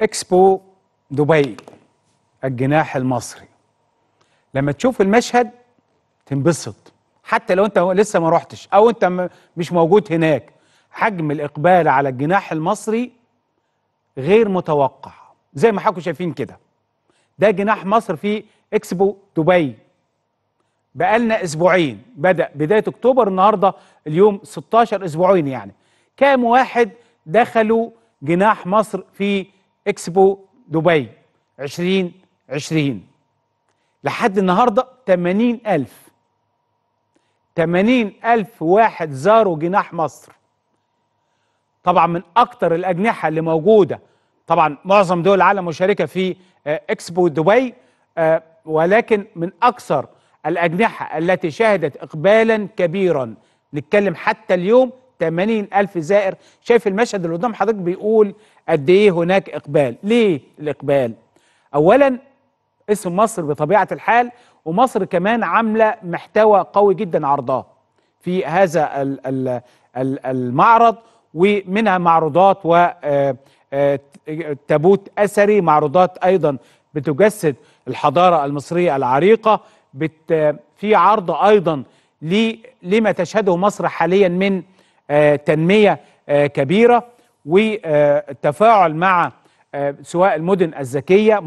إكسبو دبي الجناح المصري. لما تشوف المشهد تنبسط، حتى لو انت لسه ما روحتش او انت مش موجود هناك. حجم الإقبال على الجناح المصري غير متوقع، زي ما حضراتكم شايفين كده. ده جناح مصر في إكسبو دبي. بقالنا اسبوعين، بدأ بداية اكتوبر، النهارده اليوم 16، اسبوعين يعني. كام واحد دخلوا جناح مصر في إكسبو دبي 2020؟ لحد النهارده 80,000. 80,000 واحد زاروا جناح مصر. طبعا من اكتر الاجنحه اللي موجوده، طبعا معظم دول العالم مشاركه في إكسبو دبي، ولكن من اكثر الاجنحه التي شهدت اقبالا كبيرا. نتكلم حتى اليوم 80,000 زائر. شايف المشهد اللي قدام حضرتك بيقول قد ايه هناك اقبال. ليه الاقبال؟ اولا اسم مصر بطبيعه الحال، ومصر كمان عامله محتوى قوي جدا عرضاه في هذا المعرض، ومنها معروضات وتابوت أثري، معروضات أيضا بتجسد الحضارة المصرية العريقة، في عرض أيضا لما تشهده مصر حاليا من تنمية كبيرة وتفاعل مع سواء المدن الذكية،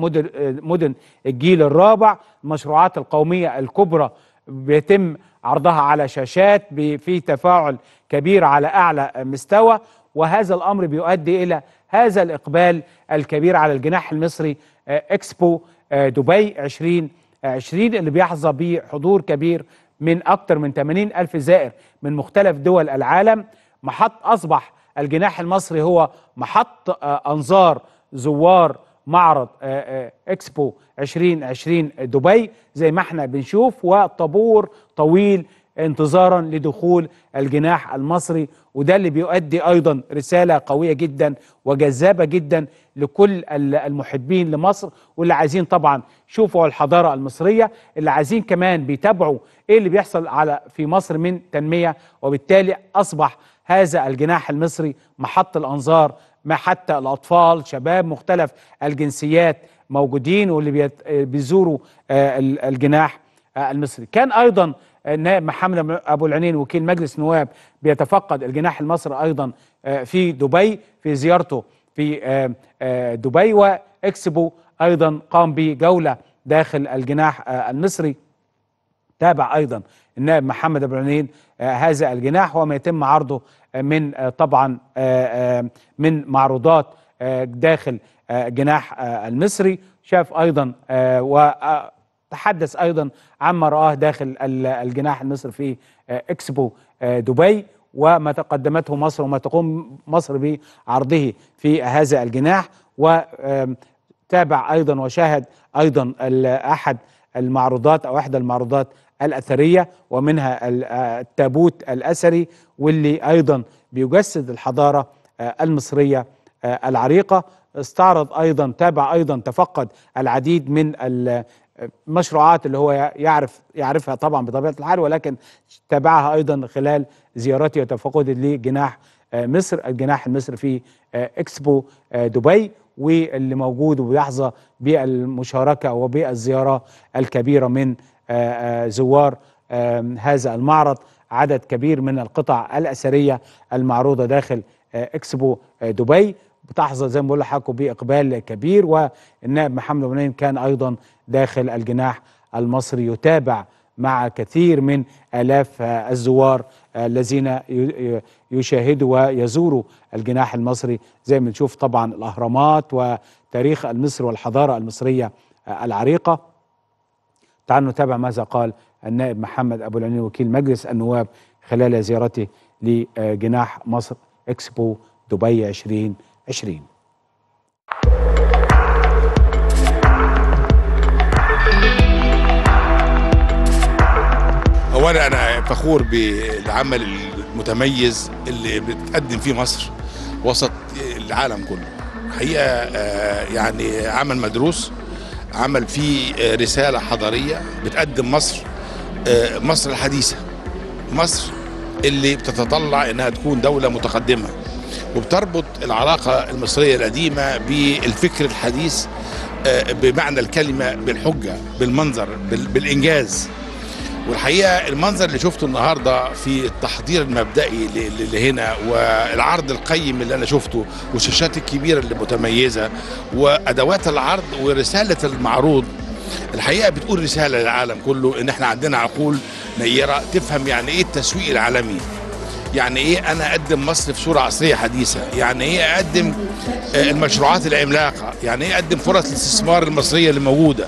مدن الجيل الرابع، المشروعات القومية الكبرى بيتم عرضها على شاشات في تفاعل كبير على أعلى مستوى. وهذا الأمر بيؤدي إلى هذا الإقبال الكبير على الجناح المصري إكسبو دبي 2020، اللي بيحظى بحضور كبير من أكثر من 80,000 زائر من مختلف دول العالم. أصبح الجناح المصري هو محط أنظار زوار معرض إكسبو 2020 دبي، زي ما احنا بنشوف، وطابور طويل انتظارا لدخول الجناح المصري. وده اللي بيؤدي أيضا رسالة قوية جدا وجذابة جدا لكل المحبين لمصر، واللي عايزين طبعا شوفوا الحضارة المصرية، اللي عايزين كمان بيتابعوا ايه اللي بيحصل في مصر من تنمية. وبالتالي أصبح هذا الجناح المصري محط الأنظار، ما حتى الأطفال، شباب، مختلف الجنسيات موجودين واللي بيزوروا الجناح المصري. كان أيضا محمد أبو العينين وكيل مجلس نواب بيتفقد الجناح المصري أيضا في دبي في زيارته في دبي، وإكسبو أيضا قام بجولة داخل الجناح المصري. تابع أيضا النائب محمد أبو العينين هذا الجناح وما يتم عرضه من طبعا من معروضات داخل جناح المصري. شاف أيضا وتحدث أيضا عما رآه داخل الجناح المصري في إكسبو دبي، وما تقدمته مصر وما تقوم مصر بعرضه في هذا الجناح. وتابع أيضا وشاهد أيضا أحد المعروضات أو إحدى المعروضات الأثرية، ومنها التابوت الأثري، واللي أيضا بيجسد الحضارة المصرية العريقة. استعرض أيضا، تابع أيضا، تفقد العديد من المشروعات اللي هو يعرفها طبعا بطبيعة الحال، ولكن تابعها أيضا خلال زيارته وتفقده لجناح مصر، الجناح المصري في إكسبو دبي، واللي موجود وبيحظى بالمشاركة وبالزيارة الكبيرة من زوار هذا المعرض. عدد كبير من القطع الأثرية المعروضة داخل إكسبو دبي بتحظى زي ما بقول لحضراتكم بإقبال كبير. والنائب محمد أبو العينين كان أيضا داخل الجناح المصري يتابع مع كثير من آلاف الزوار الذين يشاهدوا ويزوروا الجناح المصري، زي ما نشوف طبعا الأهرامات وتاريخ مصر والحضارة المصرية العريقة. تعالوا نتابع ماذا قال النائب محمد أبو العينين وكيل مجلس النواب خلال زيارته لجناح مصر إكسبو دبي 2020. أولا أنا فخور بالعمل المتميز اللي بتقدم فيه مصر وسط العالم كله. حقيقة يعني عمل مدروس، عمل فيه رسالة حضارية بتقدم مصر الحديثة، مصر اللي بتتطلع إنها تكون دولة متقدمة، وبتربط العلاقة المصرية القديمة بالفكر الحديث بمعنى الكلمة، بالحجة، بالمنظر، بالإنجاز. والحقيقة المنظر اللي شفته النهاردة في التحضير المبدئي اللي هنا، والعرض القيم اللي أنا شفته، والشاشات الكبيرة اللي متميزة، وأدوات العرض، ورسالة المعروض، الحقيقة بتقول رسالة للعالم كله إن إحنا عندنا عقول نيرة تفهم يعني إيه التسويق العالمي، يعني إيه أنا أقدم مصر في صورة عصرية حديثة، يعني إيه أقدم المشروعات العملاقة، يعني إيه أقدم فرص الاستثمار المصرية اللي موجودة.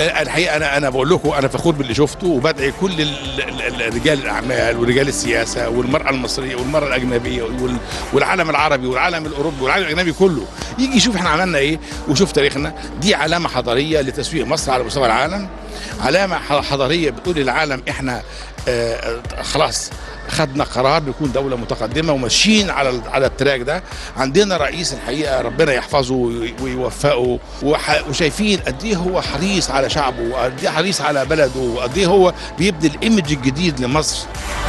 الحقيقة أنا بقول لكم أنا فخور باللي شفته، وبدعي كل رجال الأعمال ورجال السياسة والمرأة المصرية والمرأة الأجنبية والعالم العربي والعالم الأوروبي والعالم الأجنبي كله يجي يشوف إحنا عملنا إيه وشوف تاريخنا. دي علامة حضارية لتسويق مصر على مستوى العالم، علامة حضارية بتقول للعالم إحنا خلاص خدنا قرار نكون دولة متقدمة وماشيين على التراك ده. عندنا رئيس الحقيقة ربنا يحفظه ويوفقه، وشايفين قد ايه هو حريص على شعبه، وقد ايه حريص على بلده، وقد ايه هو بيبني الايمج الجديد لمصر.